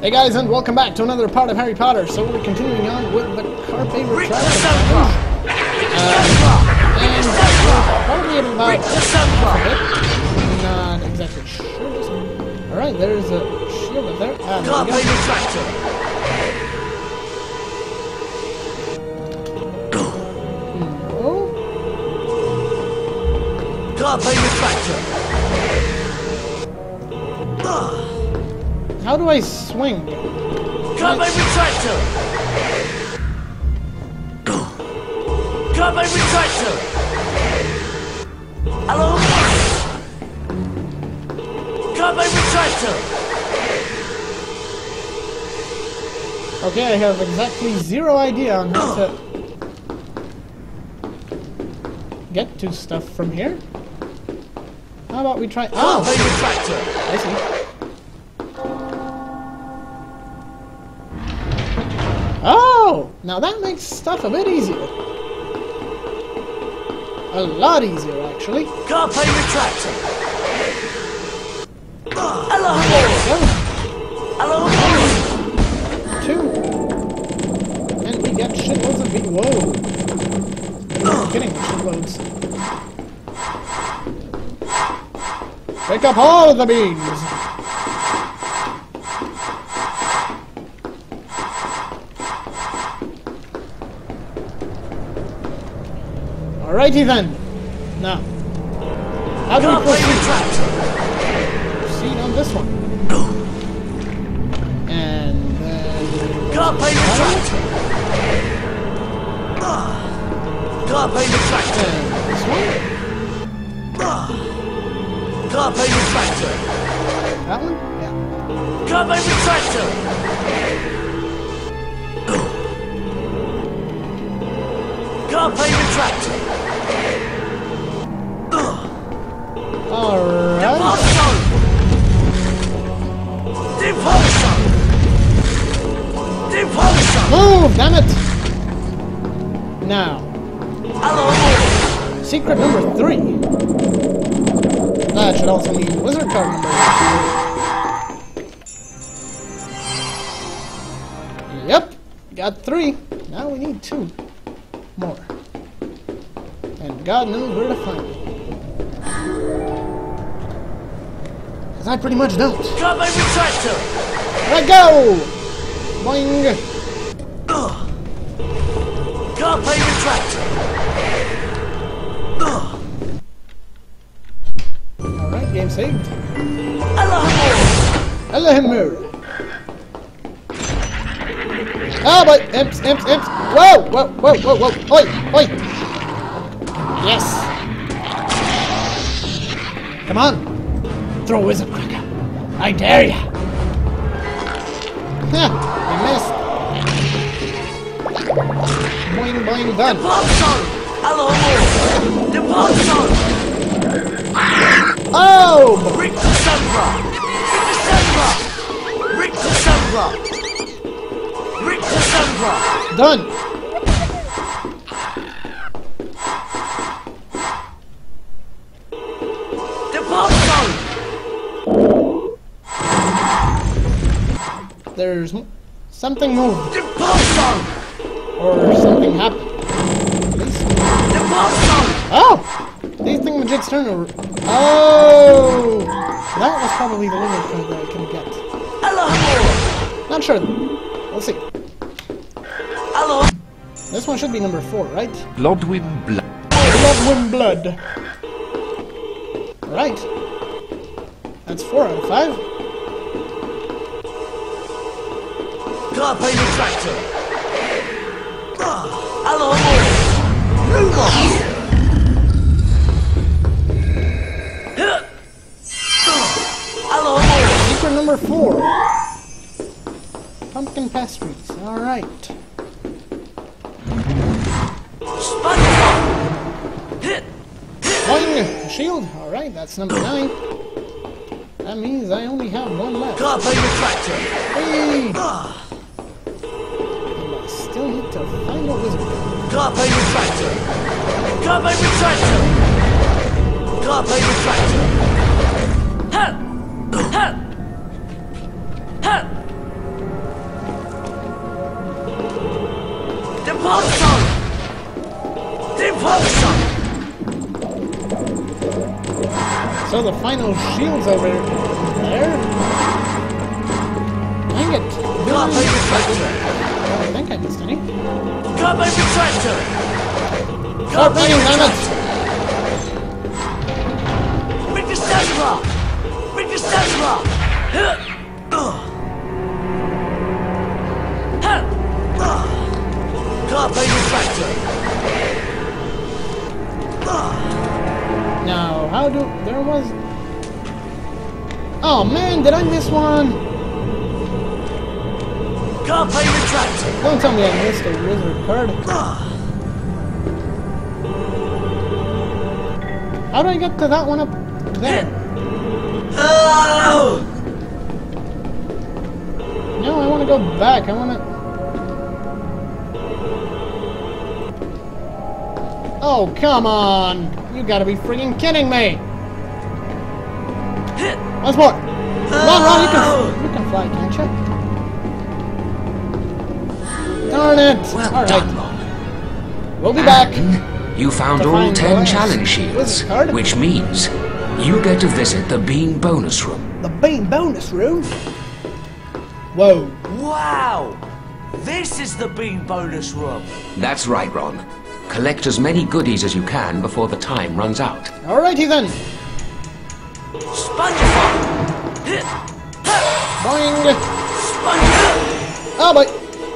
Hey guys, and welcome back to another part of Harry Potter. So we're continuing on with the Carpe Retractum. And we're probably at about half. Not exactly sure. Alright, there's a shield up there. Carpe Retractum. Oh. Carpe Retractum. How do I swing? Carpe Retractum! Carpe Retractum! Hello? Carpe Retractum! Okay, I have exactly zero idea on how to get to stuff from here. How about we try... Oh! Carpe Retractum! I see. Oh! Now that makes stuff a bit easier. A lot easier, actually. Carpe Retractum! Hello! Hello! Two! And we get shitloads of people. Whoa! I'm kidding, shitloads. Pick up all the beans! Alrighty then. Now, how do we proceed? Proceed on this one. And then... Carpe Retractum! Carpe Retractum! This one? Carpe Retractum! That one? Yeah. Carpe Retractum! Carpe Retractum! Move, damn it! Now, hello. Secret number 3. That should also mean wizard card number 2. Yep, got 3. Now we need 2 more, and God knows where to find it. 'Cause I pretty much don't. Carpe Retractum! Let go! Boing! Carpe Retractum! Alright, game saved. Allahimura! Allahimura! Ah, but imps! Whoa! Oi! Yes! Come on! Throw a wizard cracker! I dare ya! Huh, I missed! Boing, boing, done. Oh! Rictusempra! Done! There's something moved. Or something happened. Oh! These thingamajig's turn over. Oh! That was probably the limit card that I can get. Hello! Not sure. We'll see. Hello! This one should be number 4, right? Blood with blood. Right. That's 4 out of 5. Carpe Retractum! Hello! Hello! Secret number 4. Pumpkin pastries. Alright. One shield. Alright, that's number 9. That means I only have 1 left. Carpe Retractum! Hey! I still need to find a wizard. Carpe Retractum! Carpe Retractum! Carpe Retractum! Ha! Ha! Ha! Awesome! So the final shields over there. Dang it! Carpe Retractum! I think I missed any. Carpe Retractum! Carpe Retractum! Rictusempra! Rictusempra! Carpe Retractum. Now, how do there was? Oh man, did I miss one? Carpe Retractum. Don't tell me I missed a wizard card. How do I get to that one up there? No, I want to go back. I want to. Oh, come on! You gotta be friggin' kidding me! Once more! Ron, you can fly, can't you? Darn it! Well, alright. We'll be back! You found all 10 challenge shields, which means you get to visit the Bean Bonus Room. The Bean Bonus Room? Whoa. Wow! This is the Bean Bonus Room! That's right, Ron. Collect as many goodies as you can before the time runs out. Alrighty then! SpongeBob! Boing! SpongeBob! Oh boy!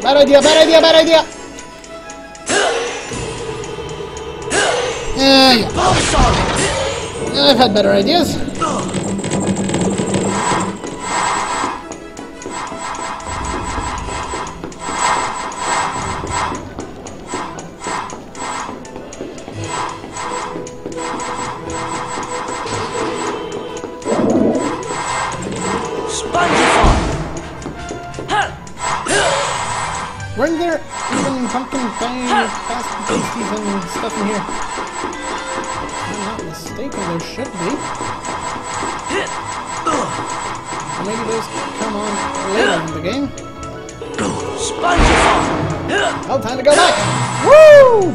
Bad idea, bad idea, bad idea! Yeah. I've had better ideas. Weren't there even pumpkin things, fast pasties and stuff in here? I'm not mistaken, there should be. So maybe those come on later in the game. SpongeBob! Oh, time to go back! Woo!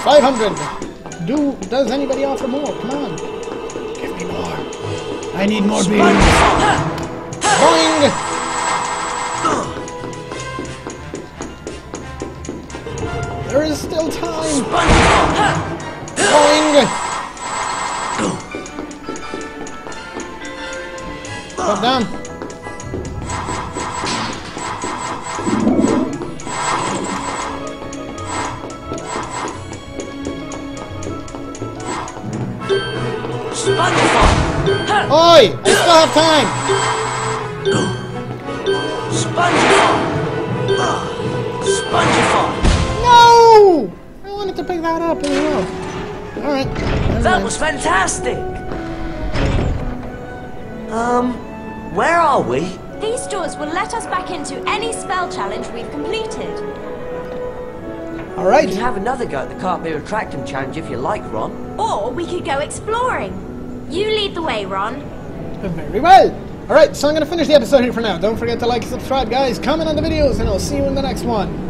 $500. Does anybody offer more? Come on. Give me more. I need more beans. Boing! There is still time. Boing! Drop down. Oi! I still have time! SpongeBob! SpongeBob! No! I wanted to pick that up as well. Alright. That was fantastic! Where are we? These doors will let us back into any spell challenge we've completed. Alright. We can have another go at the Carpe Retractum challenge if you like, Ron. Or we could go exploring. You lead the way, Ron. Very well. Alright, so I'm going to finish the episode here for now. Don't forget to like and subscribe, guys. Comment on the videos, and I'll see you in the next one.